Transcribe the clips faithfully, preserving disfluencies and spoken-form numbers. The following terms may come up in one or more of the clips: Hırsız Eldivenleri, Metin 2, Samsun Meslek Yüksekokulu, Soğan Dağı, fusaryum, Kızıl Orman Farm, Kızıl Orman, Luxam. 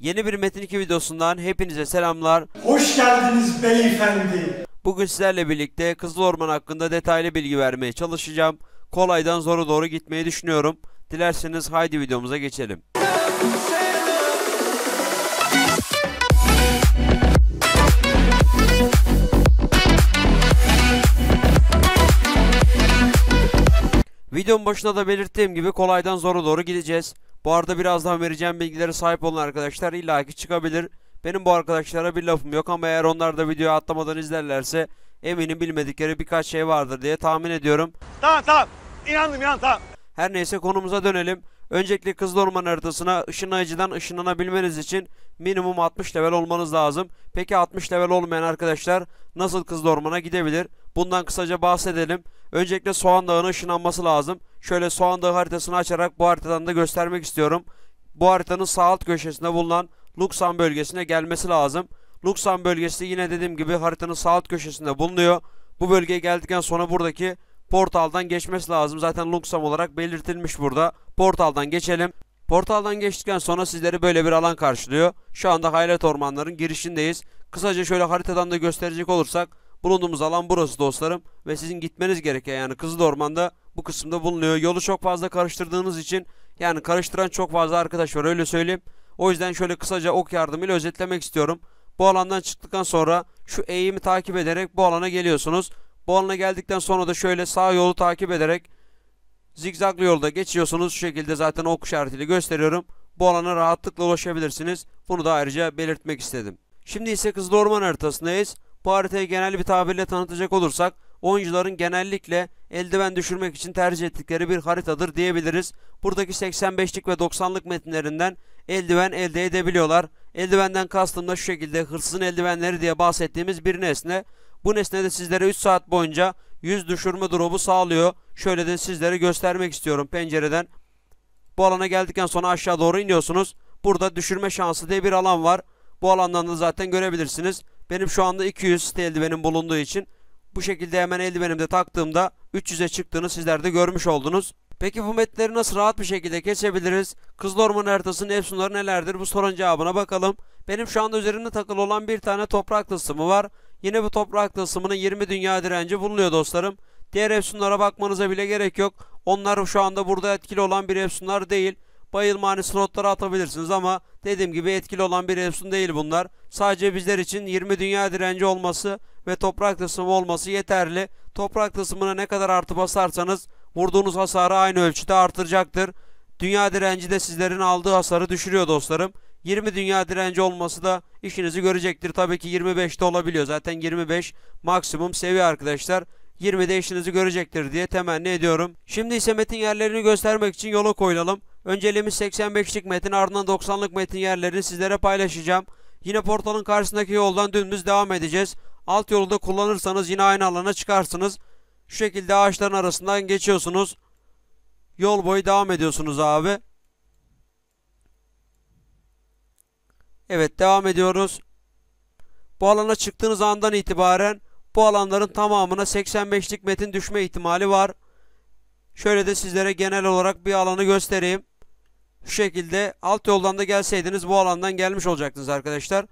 Yeni bir Metin iki videosundan hepinize selamlar. Hoş geldiniz beyefendi. Bugün sizlerle birlikte Kızıl Orman hakkında detaylı bilgi vermeye çalışacağım. Kolaydan zora doğru gitmeyi düşünüyorum. Dilerseniz haydi videomuza geçelim. Videonun başında da belirttiğim gibi kolaydan zora doğru gideceğiz. Bu arada birazdan vereceğim bilgilere sahip olan arkadaşlar illaki çıkabilir. Benim bu arkadaşlara bir lafım yok ama eğer onlar da videoyu atlamadan izlerlerse eminim bilmedikleri birkaç şey vardır diye tahmin ediyorum. Tamam tamam, inandım ya, tamam. Her neyse, konumuza dönelim. Öncelikle Kızıl Orman haritasına ışınlayıcıdan ışınlanabilmeniz için minimum altmış level olmanız lazım. Peki altmış level olmayan arkadaşlar nasıl Kızıl Orman'a gidebilir? Bundan kısaca bahsedelim. Öncelikle Soğan Dağı'nın ışınlanması lazım. Şöyle Soğan Dağı haritasını açarak bu haritadan da göstermek istiyorum. Bu haritanın sağ alt köşesinde bulunan Luxam bölgesine gelmesi lazım. Luxam bölgesi yine dediğim gibi haritanın sağ alt köşesinde bulunuyor. Bu bölgeye geldikten sonra buradaki portaldan geçmesi lazım. Zaten Luxam olarak belirtilmiş burada. Portaldan geçelim. Portaldan geçtikten sonra sizleri böyle bir alan karşılıyor. Şu anda Hayalet Ormanların girişindeyiz. Kısaca şöyle haritadan da gösterecek olursak bulunduğumuz alan burası dostlarım ve sizin gitmeniz gereken, yani Kızıl Orman'da bu kısımda bulunuyor. Yolu çok fazla karıştırdığınız için, yani karıştıran çok fazla arkadaş var öyle söyleyeyim. O yüzden şöyle kısaca ok yardımıyla özetlemek istiyorum. Bu alandan çıktıktan sonra şu eğimi takip ederek bu alana geliyorsunuz. Bu alana geldikten sonra da şöyle sağ yolu takip ederek zigzaglı yolda geçiyorsunuz. Şu şekilde zaten ok işaretiyle gösteriyorum. Bu alana rahatlıkla ulaşabilirsiniz. Bunu da ayrıca belirtmek istedim. Şimdi ise Kızıl Orman haritasındayız. Bu haritayı genel bir tabirle tanıtacak olursak oyuncuların genellikle eldiven düşürmek için tercih ettikleri bir haritadır diyebiliriz. Buradaki seksen beşlik ve doksanlık metinlerinden eldiven elde edebiliyorlar. Eldivenden kastım da şu şekilde hırsızın eldivenleri diye bahsettiğimiz bir nesne. Bu nesne de sizlere üç saat boyunca yüz düşürme drop'u sağlıyor. Şöyle de sizlere göstermek istiyorum pencereden. Bu alana geldikten sonra aşağı doğru iniyorsunuz. Burada düşürme şansı diye bir alan var. Bu alandan da zaten görebilirsiniz. Benim şu anda iki yüz site eldivenim bulunduğu için bu şekilde hemen eldivenimde taktığımda üç yüze çıktığını sizler de görmüş oldunuz. Peki bu metleri nasıl rahat bir şekilde kesebiliriz? Kızıl Orman haritasının efsunları nelerdir? Bu sorunun cevabına bakalım. Benim şu anda üzerimde takılı olan bir tane toprak tılsımı var. Yine bu toprak tılsımının yirmi dünya direnci bulunuyor dostlarım. Diğer efsunlara bakmanıza bile gerek yok. Onlar şu anda burada etkili olan bir efsunlar değil. Bayılma hani slotlara atabilirsiniz ama dediğim gibi etkili olan bir efsun değil bunlar. Sadece bizler için yirmi dünya direnci olması ve toprak tılsımı olması yeterli. Toprak tılsımına ne kadar artı basarsanız vurduğunuz hasarı aynı ölçüde artıracaktır. Dünya direnci de sizlerin aldığı hasarı düşürüyor dostlarım. yirmi dünya direnci olması da işinizi görecektir. Tabii ki yirmi beşte olabiliyor. Zaten yirmi beş maksimum seviye arkadaşlar. yirmide işinizi görecektir diye temenni ediyorum. Şimdi ise metin yerlerini göstermek için yola koyulalım. Önceliğimiz seksen beşlik metin, ardından doksanlık metin yerlerini sizlere paylaşacağım. Yine portalın karşısındaki yoldan dümdüz devam edeceğiz. Alt yolu da kullanırsanız yine aynı alana çıkarsınız. Şu şekilde ağaçların arasından geçiyorsunuz. Yol boyu devam ediyorsunuz abi. Evet, devam ediyoruz. Bu alana çıktığınız andan itibaren bu alanların tamamına seksen beşlik metin düşme ihtimali var. Şöyle de sizlere genel olarak bir alanı göstereyim. Şu şekilde alt yoldan da gelseydiniz bu alandan gelmiş olacaktınız arkadaşlar.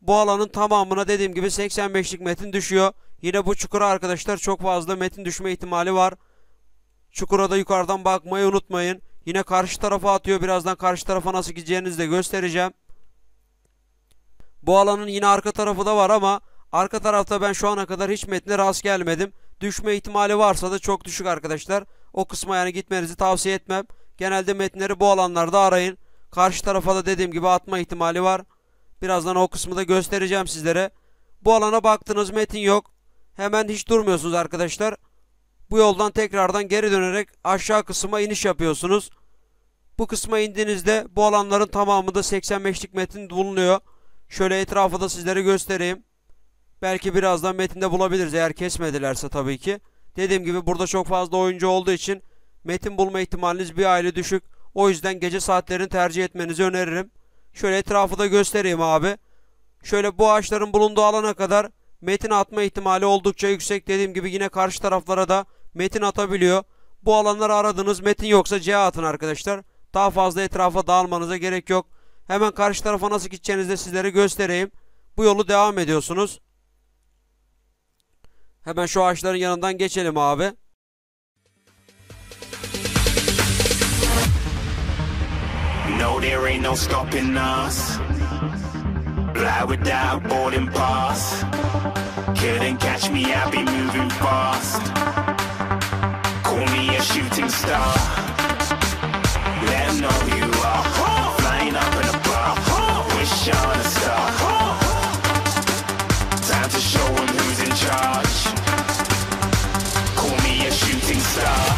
Bu alanın tamamına dediğim gibi seksen beşlik metin düşüyor. Yine bu çukura arkadaşlar çok fazla metin düşme ihtimali var. Çukura da yukarıdan bakmayı unutmayın. Yine karşı tarafa atıyor. Birazdan karşı tarafa nasıl gideceğinizi de göstereceğim. Bu alanın yine arka tarafı da var ama arka tarafta ben şu ana kadar hiç metne rast gelmedim. Düşme ihtimali varsa da çok düşük arkadaşlar. O kısma yani gitmenizi tavsiye etmem. Genelde metinleri bu alanlarda arayın. Karşı tarafa da dediğim gibi atma ihtimali var. Birazdan o kısmı da göstereceğim sizlere. Bu alana baktınız, metin yok. Hemen hiç durmuyorsunuz arkadaşlar. Bu yoldan tekrardan geri dönerek aşağı kısma iniş yapıyorsunuz. Bu kısma indiğinizde bu alanların tamamında seksen beşlik metin bulunuyor. Şöyle etrafı da sizlere göstereyim. Belki birazdan metinde bulabiliriz eğer kesmedilerse tabii ki. Dediğim gibi burada çok fazla oyuncu olduğu için metin bulma ihtimaliniz bir aile düşük. O yüzden gece saatlerini tercih etmenizi öneririm. Şöyle etrafı da göstereyim abi. Şöyle bu ağaçların bulunduğu alana kadar metin atma ihtimali oldukça yüksek. Dediğim gibi yine karşı taraflara da metin atabiliyor. Bu alanları aradınız, metin yoksa C atın arkadaşlar. Daha fazla etrafa dağılmanıza gerek yok. Hemen karşı tarafa nasıl gideceğinizi de sizlere göstereyim. Bu yolu devam ediyorsunuz. Hemen şu ağaçların yanından geçelim abi. No, there ain't no stopping us. Fly without boarding pass. Couldn't catch me, I'll be moving fast. Call me a shooting star. Let 'em know who you are. Flying up in a bar. Wish on a star. Time to show 'em who's in charge. Call me a shooting star.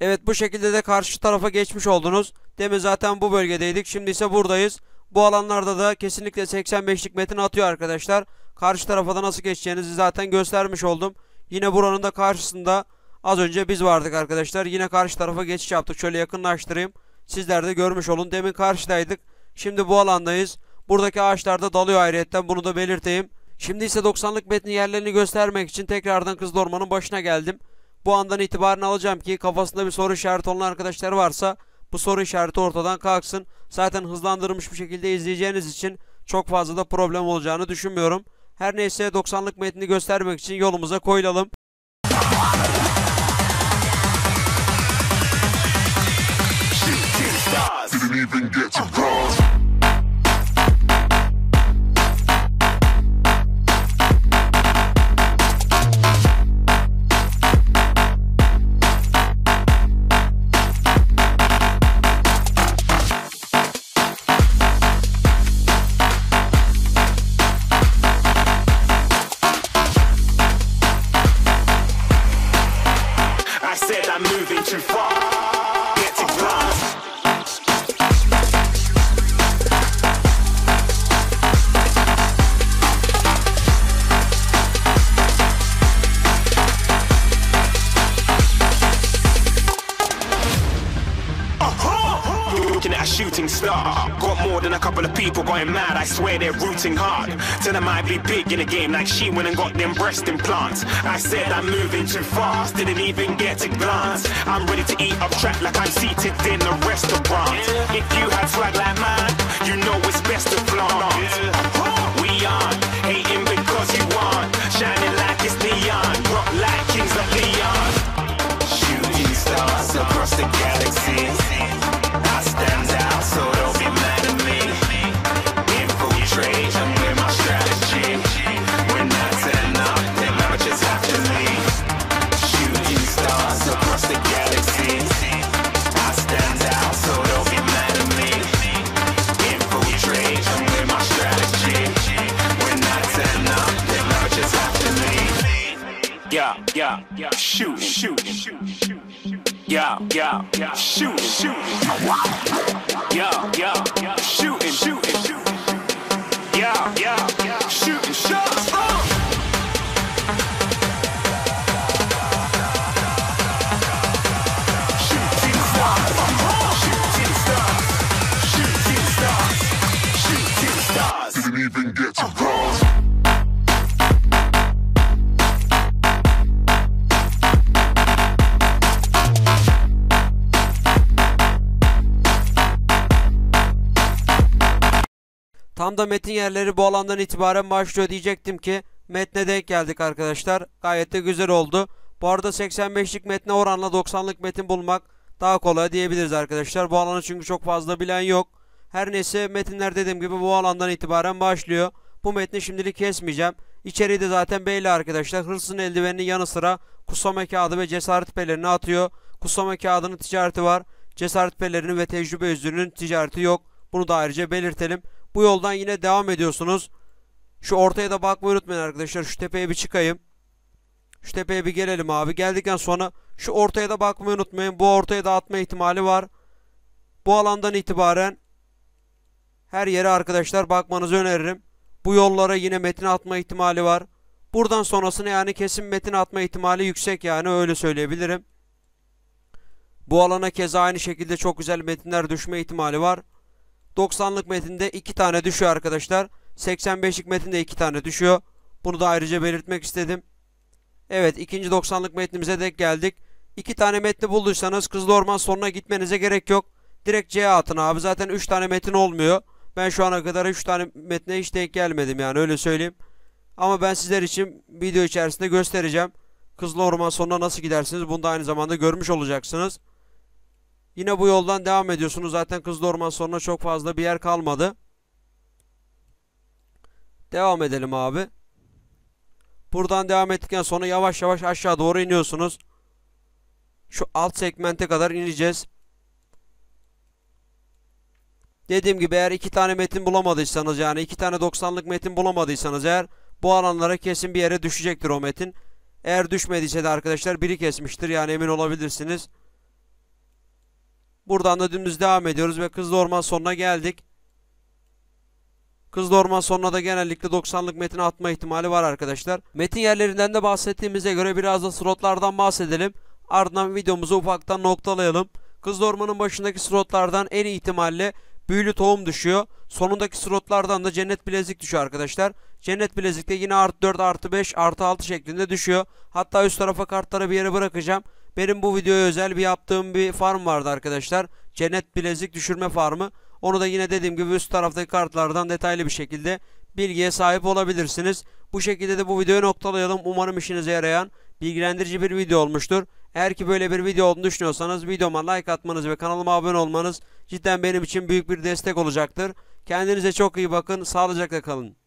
Evet, bu şekilde de karşı tarafa geçmiş oldunuz. Demin zaten bu bölgedeydik. Şimdi ise buradayız. Bu alanlarda da kesinlikle seksen beşlik Metin atıyor arkadaşlar. Karşı tarafa da nasıl geçeceğinizi zaten göstermiş oldum. Yine buranın da karşısında az önce biz vardık arkadaşlar. Yine karşı tarafa geçiş yaptık. Şöyle yakınlaştırayım. Sizler de görmüş olun. Demin karşıdaydık. Şimdi bu alandayız. Buradaki ağaçlar da dalıyor ayrıyetten. Bunu da belirteyim. Şimdi ise doksanlık Metin yerlerini göstermek için tekrardan Kızıl Orman'ın başına geldim. Bu andan itibaren alacağım ki kafasında bir soru işareti olan arkadaşlar varsa bu soru işareti ortadan kalksın. Zaten hızlandırılmış bir şekilde izleyeceğiniz için çok fazla da problem olacağını düşünmüyorum. Her neyse doksanlık metni göstermek için yolumuza koyulalım. Shooting star, got more than a couple of people going mad. I swear they're rooting hard. Tell them I'd be big in the game, like she went and got them breast implants. I said I'm moving too fast, didn't even get a glance. I'm ready to eat up track like I'm seated in a restaurant. If you had swag like mine, you know it's best to flaunt. We aren't hating because you aren't shining like it's neon, rock like kings of Leon. Shooting stars across the galaxy. Yeah, yeah, yeah, shoot, shoot, shoot, shoot, shoot, yeah, yeah, yeah, shoot, shoot, yeah, yeah, yeah, shoot, shoot, shoot, yeah, yeah, yeah, shoot, shoot. Tam da metin yerleri bu alandan itibaren başlıyor diyecektim ki metne denk geldik arkadaşlar. Gayet de güzel oldu. Bu arada seksen beşlik metne oranla doksanlık metin bulmak daha kolay diyebiliriz arkadaşlar. Bu alanı çünkü çok fazla bilen yok. Her neyse metinler dediğim gibi bu alandan itibaren başlıyor. Bu metni şimdilik kesmeyeceğim. İçeriği de zaten belli arkadaşlar. Hırsızın eldiveninin yanı sıra kutsama kağıdı ve cesaret pelerini atıyor. Kutsama kağıdının ticareti var. Cesaret pelerinin ve tecrübe yüzüğünün ticareti yok. Bunu da ayrıca belirtelim. Bu yoldan yine devam ediyorsunuz. Şu ortaya da bakmayı unutmayın arkadaşlar. Şu tepeye bir çıkayım. Şu tepeye bir gelelim abi. Geldikten sonra şu ortaya da bakmayı unutmayın. Bu ortaya da atma ihtimali var. Bu alandan itibaren her yere arkadaşlar bakmanızı öneririm. Bu yollara yine metin atma ihtimali var. Buradan sonrasına yani kesin metin atma ihtimali yüksek, yani öyle söyleyebilirim. Bu alana keza aynı şekilde çok güzel metinler düşme ihtimali var. doksanlık metinde iki tane düşüyor arkadaşlar. seksen beşlik metinde iki tane düşüyor. Bunu da ayrıca belirtmek istedim. Evet, ikinci doksanlık metnimize denk geldik. İki tane metni bulduysanız Kızıl Orman sonuna gitmenize gerek yok. Direkt C'ye atın abi. Zaten üç tane metin olmuyor. Ben şu ana kadar üç tane metne hiç denk gelmedim yani, öyle söyleyeyim. Ama ben sizler için video içerisinde göstereceğim. Kızıl Orman sonuna nasıl gidersiniz, bunu da aynı zamanda görmüş olacaksınız. Yine bu yoldan devam ediyorsunuz. Zaten Kızıl Orman sonuna çok fazla bir yer kalmadı. Devam edelim abi. Buradan devam ettikten sonra yavaş yavaş aşağı doğru iniyorsunuz. Şu alt segmente kadar ineceğiz. Dediğim gibi eğer iki tane metin bulamadıysanız, yani iki tane doksanlık metin bulamadıysanız eğer, bu alanlara kesin bir yere düşecektir o metin. Eğer düşmediyse de arkadaşlar biri kesmiştir, yani emin olabilirsiniz. Buradan da dümdüz devam ediyoruz ve Kızıl Orman sonuna geldik. Kızıl Orman sonuna da genellikle doksanlık metini atma ihtimali var arkadaşlar. Metin yerlerinden de bahsettiğimize göre biraz da slotlardan bahsedelim. Ardından videomuzu ufaktan noktalayalım. Kızıl Orman'ın başındaki slotlardan en iyi ihtimalle büyülü tohum düşüyor. Sonundaki slotlardan da cennet bilezik düşüyor arkadaşlar. Cennet bilezikte yine artı dört, artı beş, artı altı şeklinde düşüyor. Hatta üst tarafa kartları bir yere bırakacağım. Benim bu videoya özel bir yaptığım bir farm vardı arkadaşlar. Cennet bilezik düşürme farmı. Onu da yine dediğim gibi üst taraftaki kartlardan detaylı bir şekilde bilgiye sahip olabilirsiniz. Bu şekilde de bu videoyu noktalayalım. Umarım işinize yarayan bilgilendirici bir video olmuştur. Eğer ki böyle bir video olduğunu düşünüyorsanız videoma like atmanız ve kanalıma abone olmanız cidden benim için büyük bir destek olacaktır. Kendinize çok iyi bakın. Sağlıcakla kalın.